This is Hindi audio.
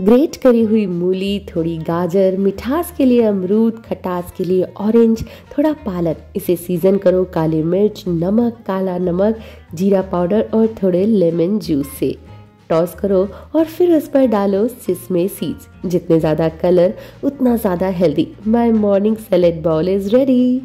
ग्रेट करी हुई मूली, थोड़ी गाजर, मिठास के लिए अमरूद, खटास के लिए ऑरेंज, थोड़ा पालक। इसे सीजन करो काली मिर्च, नमक, काला नमक, जीरा पाउडर और थोड़े लेमन जूस से। टॉस करो और फिर उस पर डालो सिसमे सीड्स। जितने ज़्यादा कलर उतना ज़्यादा healthy. My morning salad bowl is ready.